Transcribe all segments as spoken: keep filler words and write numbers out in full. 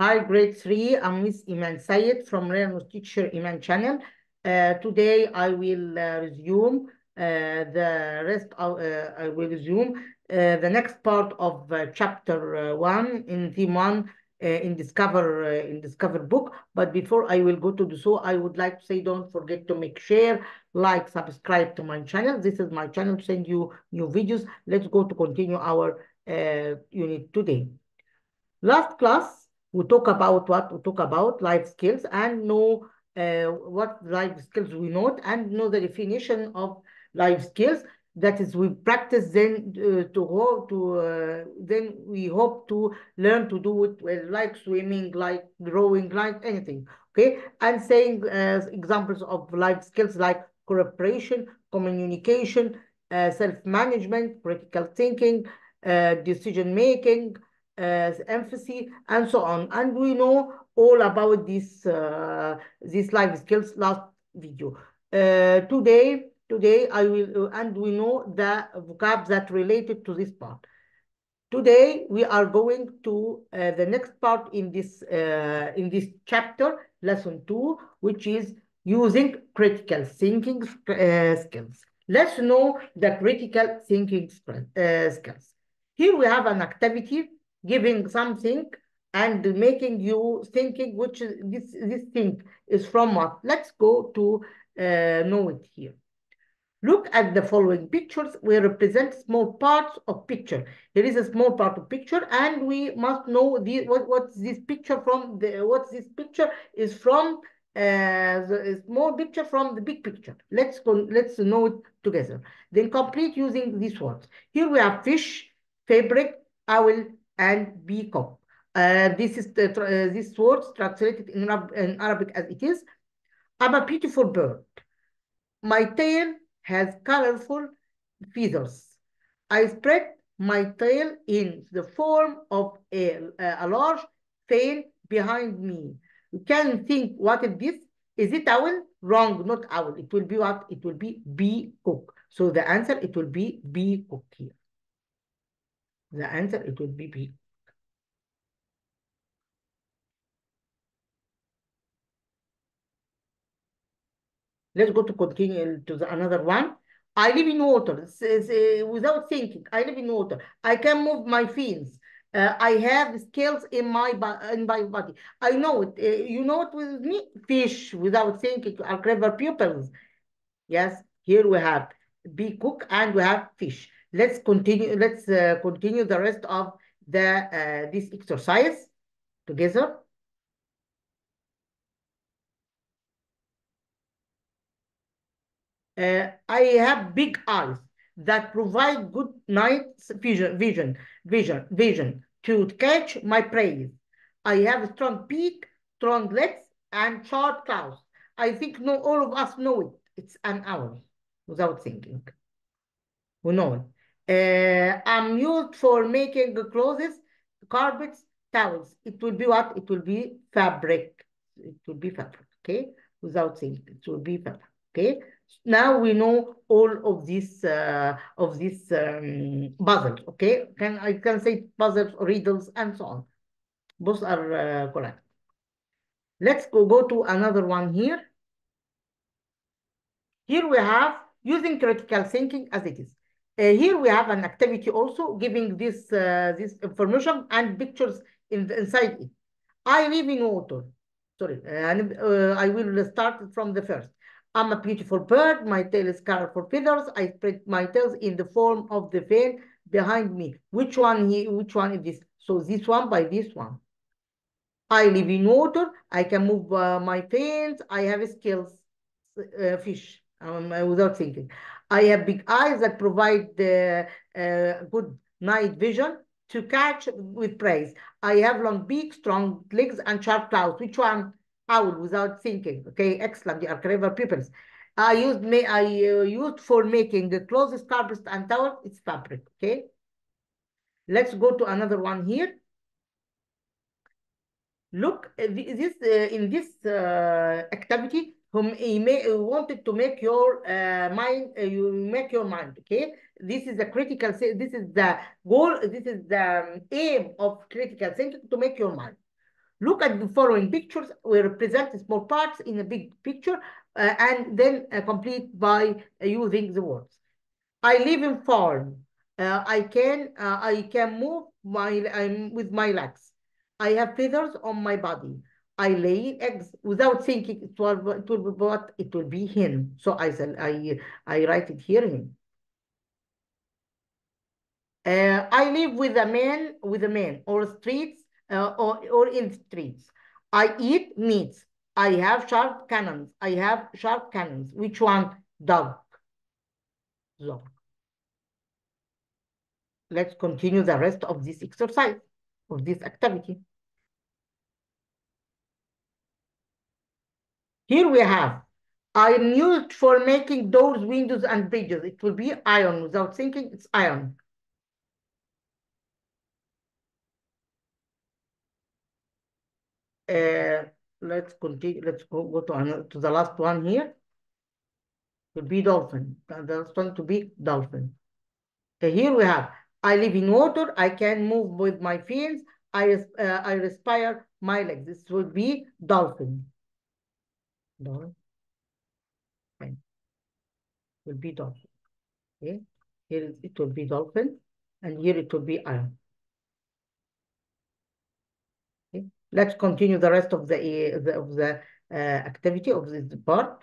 Hi, grade three. I'm Miss Iman Sayed from Real News Teacher Iman Channel. Uh, today I will uh, resume uh, the rest. Of, uh, I will resume uh, the next part of uh, chapter uh, one in theme one uh, in Discover uh, in Discover Book. But before I will go to do so, I would like to say don't forget to make share, like, subscribe to my channel. This is my channel to send you new videos. Let's go to continue our uh, unit today. Last class. We talk about what we talk about life skills and know uh, what life skills we know and know the definition of life skills. That is, we practice then uh, to hope to uh, then we hope to learn to do it well, like swimming, like drawing, like anything. Okay, and saying uh, examples of life skills like cooperation, communication, uh, self-management, critical thinking, uh, decision making. Uh, emphasis and so on, and we know all about this uh, this life skills last video. Uh, today, today I will uh, and we know the vocab that related to this part. Today we are going to uh, the next part in this uh, in this chapter, lesson two, which is using critical thinking uh, skills. Let's know the critical thinking uh, skills. Here we have an activity. Giving something and making you thinking which is this this thing is from what. Let's go to uh, know it here. Look at the following pictures. We represent small parts of picture. There is a small part of picture, and we must know the what what's this picture from the what's this picture is from uh, the small picture from the big picture. Let's go. Let's know it together. Then complete using these words. Here we have fish, fabric, owl. And peacock. Uh, this is the, uh, this word translated in, Arab, in Arabic as it is. I'm a beautiful bird. My tail has colorful feathers. I spread my tail in the form of a, a large fan behind me. You can think, what is this? Is it owl? Wrong, not owl. It will be what? It will be peacock. So the answer, it will be peacock here. The answer, it would be B. Let's go to continue to the another one. I live in water. It's, it's, uh, without thinking, I live in water. I can move my fins. Uh, I have scales in my, in my body. I know it. Uh, you know it with me? Fish, without thinking, are clever pupils. Yes, here we have bee cook and we have fish. Let's continue. Let's uh, continue the rest of the uh, this exercise together. Uh, I have big eyes that provide good night vision, vision, vision, vision to catch my prey. I have a strong beak, strong legs, and sharp claws. I think no, all of us know it. It's an owl, without thinking. We know it. Uh, I'm used for making clothes, carpets, towels. It will be what? It will be fabric. It will be fabric, okay? Without saying, it will be fabric, okay? Now we know all of this uh, of this um, puzzles, okay? Can I can say puzzles, riddles, and so on. Both are uh, correct. Let's go go to another one here. Here we have using critical thinking as it is. Uh, here we have an activity also giving this uh, this information and pictures in the, inside it. I live in water. Sorry, and uh, I will start from the first. I'm a beautiful bird. My tail is colorful feathers. I spread my tails in the form of the fan behind me. Which one he? Which one is this? So this one by this one. I live in water. I can move uh, my fins. I have scales, uh, fish. Um, without thinking. I have big eyes that provide uh, uh, good night vision to catch with prey. I have long beak, strong legs, and sharp claws. Which one? Owl, without thinking. Okay, excellent. They are clever pupils. I used may I uh, used for making the clothes, carpets, and towels. It's fabric. Okay. Let's go to another one here. Look, this uh, in this uh, activity. Whom he may he wanted to make your uh, mind, uh, you make your mind, okay? This is the critical, this is the goal, this is the aim of critical thinking, to make your mind. Look at the following pictures. We represent small parts in a big picture uh, and then uh, complete by uh, using the words. I live in farm. Uh, I can uh, I can move my um, with my legs. I have feathers on my body. I lay eggs without thinking it will, it will, what it will be him. So I said I I write it here him. Uh, I live with a man with a man or streets uh, or or in streets. I eat meats. I have sharp cannons. I have sharp cannons. Which one? Dog. Dog. Let's continue the rest of this exercise, of this activity. Here we have, iron used for making doors, windows, and bridges. It will be iron. Without thinking, it's iron. Uh, let's continue. Let's go, go to, another, to the last one here. It will be dolphin. The last one to be dolphin. Uh, here we have, I live in water, I can move with my fins, I, uh, I respire my legs. This would be dolphin. Dolphin. Will be dolphin. Okay. Here it will be dolphin, and here it will be iron. Okay. Let's continue the rest of the, uh, the, of the uh, activity of this part.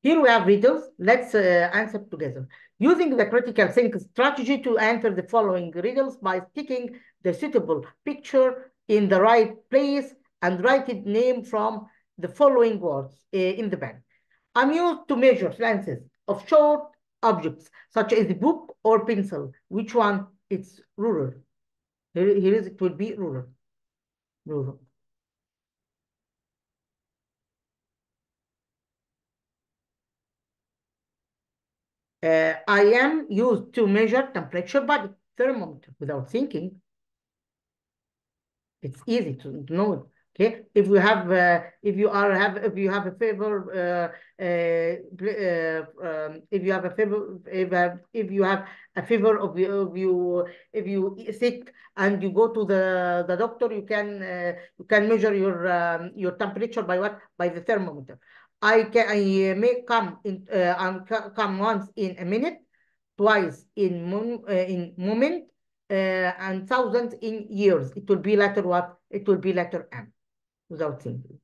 Here we have riddles. Let's uh, answer together. Using the critical thinking strategy to answer the following riddles by sticking the suitable picture in the right place and write its name from the following words uh, in the bag. I'm used to measure lenses of short objects, such as a book or pencil. Which one? It's ruler. Here, here is, it will be ruler. Ruler. Uh, I am used to measure temperature by thermometer. Without thinking, it's easy to know. Okay, if we have, uh, if you are have, if you have a favor, uh, uh, um, if you have a favor, if, uh, if you have a fever of you, you, if you sick and you go to the the doctor, you can uh, you can measure your um, your temperature by what? By the thermometer. I can I may come in uh, and come once in a minute, twice in mom, uh, in moment, uh, and thousands in years. It will be letter what? It will be letter M, without thinking.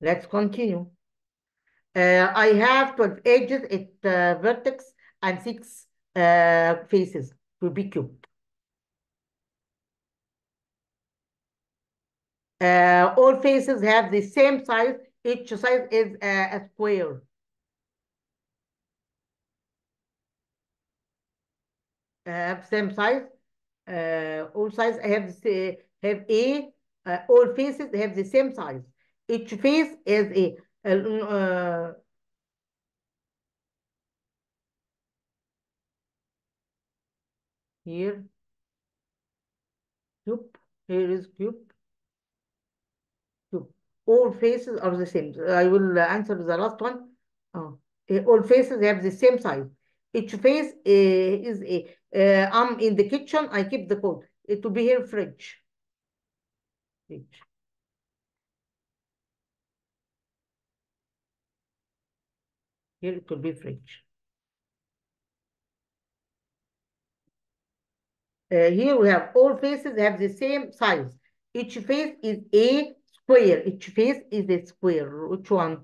Let's continue. Uh, I have twelve edges, eight uh, vertex, and six uh, faces. It will be cube. Uh, all faces have the same size. Each size is uh, a square. Have uh, same size. Uh, all sizes have the, have a. Uh, all faces have the same size. Each face is a. Uh, here. Cube. Here is cube. All faces are the same. I will answer the last one. Oh. All faces have the same size. Each face uh, is a, uh, I'm in the kitchen, I keep the coat. It will be here, fridge. Fridge. Here it could be fridge. Uh, here we have all faces have the same size. Each face is a square. Each face is a square. Which one?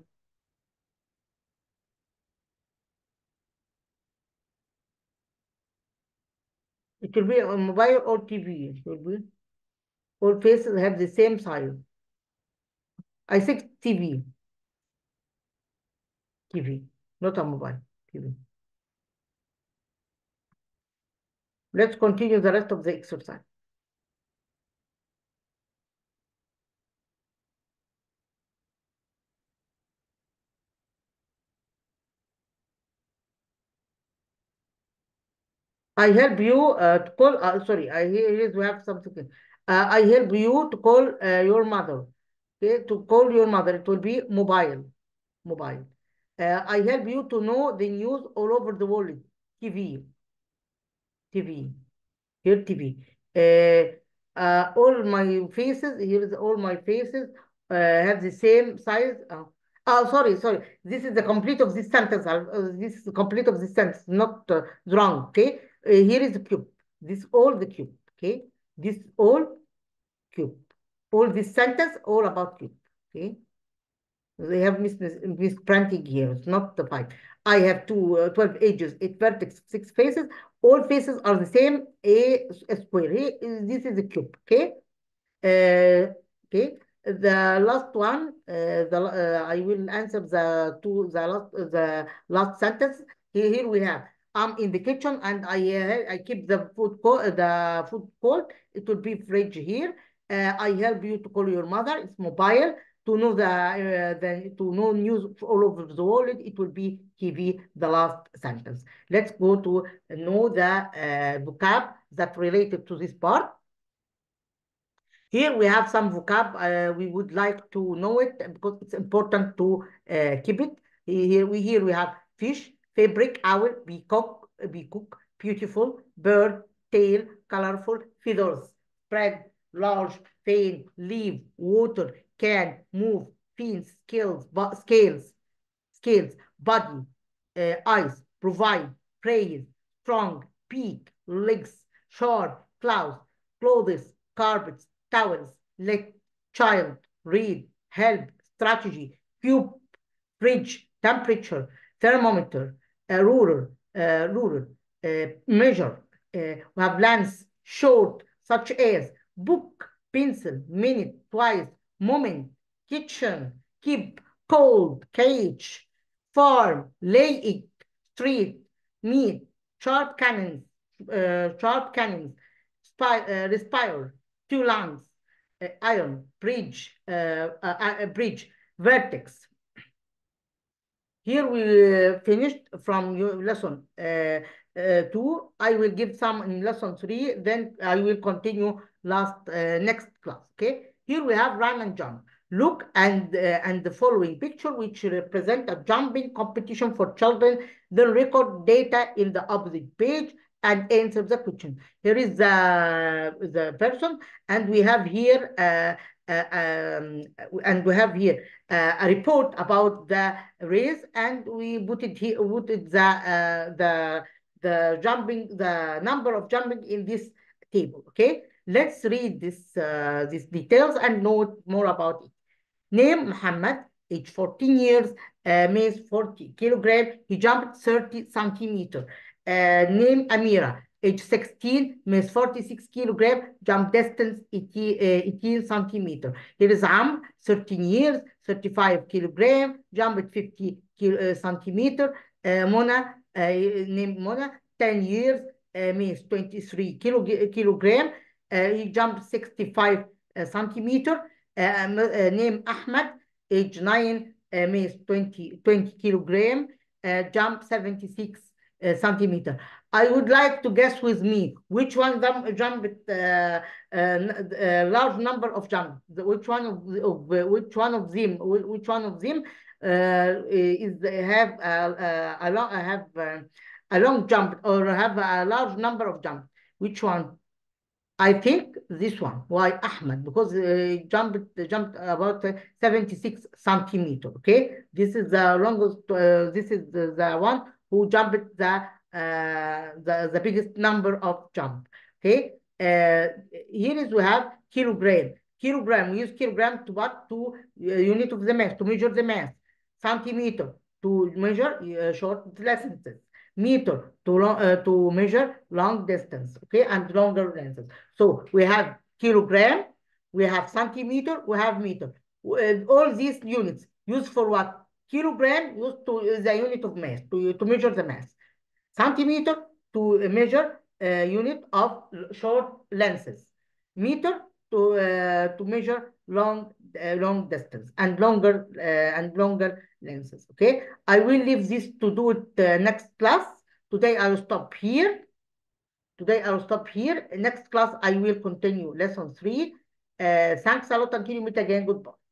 It will be a mobile or T V. It will be. All faces have the same size. I said T V. T V, not a mobile. T V. Let's continue the rest of the exercise. I help you uh, to call, uh, sorry, I here we have something. Uh, I help you to call uh, your mother. Okay, to call your mother, it will be mobile. Mobile. Uh, I help you to know the news all over the world. TV. TV. Here T V. Uh, uh, all my faces, here's all my faces uh, have the same size. Oh, oh, sorry, sorry. This is the complete of this sentence. Uh, this is the complete of this sentence, not uh, wrong, okay? Uh, here is the cube. This all the cube, okay? This all cube. All this sentence, all about cube, okay? They have mis misprinting here. It's not the five. I have two, uh, twelve edges, eight vertices, six faces. All faces are the same. A, a square. A, this is a cube. Okay. Uh, okay. The last one. Uh, the uh, I will answer the two. The last. The last sentence. Here, here we have. I'm in the kitchen and I uh, I keep the food cold. The food cold. It will be fridge here. Uh, I help you to call your mother. It's mobile. To know the, uh, the to know news all over the world, it will be T V, the last sentence. Let's go to know the uh, vocab that related to this part. Here we have some vocab. Uh, we would like to know it because it's important to uh, keep it. Here we here we have fish, fabric, owl, peacock, peacock, beautiful, bird, tail, colorful, feathers, spread, large, pain, leaf, water, can, move, fins, scales, scales, scales, body, uh, eyes, provide, praise, strong, peak, legs, short, clouds, clothes, carpets, towels, let, child, read, help, strategy, cube, bridge, temperature, thermometer, uh, ruler, uh, ruler, uh, measure, uh, we have lens, short, such as, book, pencil, minute, twice, moment, kitchen, keep, cold, cage, farm, lay it, street, meat, sharp cannons, uh, sharp cannons, spy, uh, respire, two lungs, uh, iron, bridge, uh, uh, uh, bridge, vertex. Here we uh, finished from your lesson uh, uh, two. I will give some in lesson three, then I will continue last uh, next class, okay? Here we have run and jump. Look and uh, and the following picture, which represent a jumping competition for children. Then record data in the opposite page and answer the question. Here is the the person, and we have here uh, uh, um, and we have here uh, a report about the race, and we put it here. Put it the uh, the the jumping the number of jumping in this table. Okay. Let's read this uh, these details and know more about it. Name Muhammad, age fourteen years, uh, mass forty kilogram. He jumped thirty centimeter. Uh, name Amira, age sixteen, mass forty-six kilogram. Jump distance eighteen, uh, eighteen centimeter. Here is Amr, thirteen years, thirty-five kilogram. Jumped fifty kilo, uh, centimeter. Uh, Mona, uh, name Mona, ten years, uh, mass twenty-three kilo, kilogram. Uh, he jumped sixty-five uh, centimeter. Uh, uh, name Ahmed, age nine, uh, mass twenty, twenty kilogram, uh, jumped seventy-six uh, centimeter. I would like to guess with me which one them jumped uh, uh, uh, large number of jump. Which one of, of uh, which one of them? Which one of them uh, is have a, a, a long have a long jump or have a large number of jump? Which one? I think this one. Why Ahmed? Because uh, jumped jumped about uh, seventy-six centimeter. Okay, this is the longest. Uh, this is the, the one who jumped the uh, the the biggest number of jump. Okay, uh, here is we have kilogram. Kilogram. We use kilogram to what? To uh, unit of the mass, to measure the mass. Centimeter to measure uh, short distances. Meter to long, uh, to measure long distance, okay, and longer lenses. So we have kilogram, we have centimeter, we have meter. And all these units used for what? Kilogram used to is the unit of mass to to measure the mass. Centimeter to measure uh, unit of short lenses. Meter to uh, to measure long uh, long distance and longer uh, and longer lenses. Okay, I will leave this to do it uh, next class. Today I will stop here. Today I will stop here. Next class I will continue lesson three. Uh, thanks a lot. Until you meet again. Goodbye.